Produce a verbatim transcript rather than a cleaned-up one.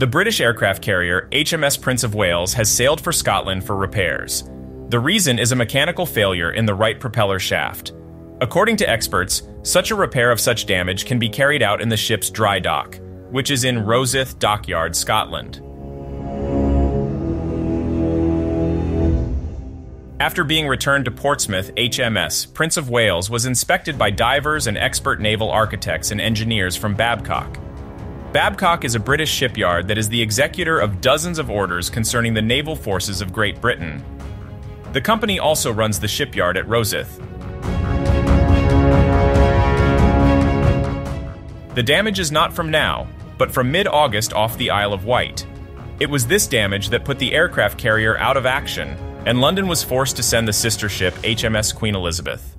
The British aircraft carrier H M S Prince of Wales has sailed for Scotland for repairs. The reason is a mechanical failure in the right propeller shaft. According to experts, such a repair of such damage can be carried out in the ship's dry dock, which is in Rosyth Dockyard, Scotland. After being returned to Portsmouth, H M S Prince of Wales was inspected by divers and expert naval architects and engineers from Babcock. Babcock is a British shipyard that is the executor of dozens of orders concerning the naval forces of Great Britain. The company also runs the shipyard at Rosyth. The damage is not from now, but from mid-August off the Isle of Wight. It was this damage that put the aircraft carrier out of action, and London was forced to send the sister ship H M S Queen Elizabeth.